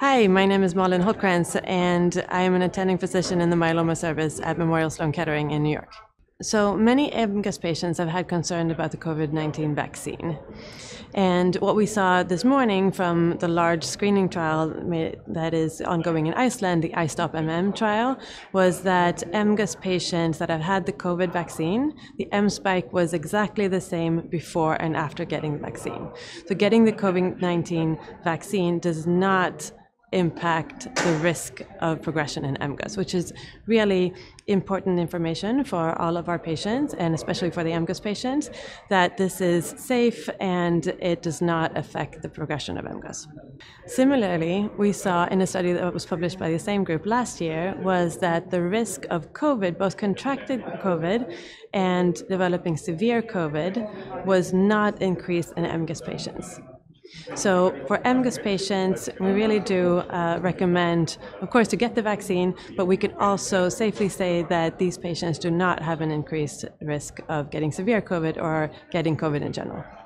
Hi, my name is Malin Hultcrantz, and I am an attending physician in the myeloma service at Memorial Sloan Kettering in New York. So many MGUS patients have had concern about the COVID-19 vaccine. And what we saw this morning from the large screening trial that is ongoing in Iceland, the iStopMM trial, was that MGUS patients that have had the COVID vaccine, the M-spike was exactly the same before and after getting the vaccine. So getting the COVID-19 vaccine does not impact the risk of progression in MGUS, which is really important information for all of our patients, and especially for the MGUS patients, that this is safe and it does not affect the progression of MGUS. Similarly, we saw in a study that was published by the same group last year was that the risk of COVID, both contracted COVID and developing severe COVID, was not increased in MGUS patients. So for MGUS patients, we really do recommend, of course, to get the vaccine, but we could also safely say that these patients do not have an increased risk of getting severe COVID or getting COVID in general.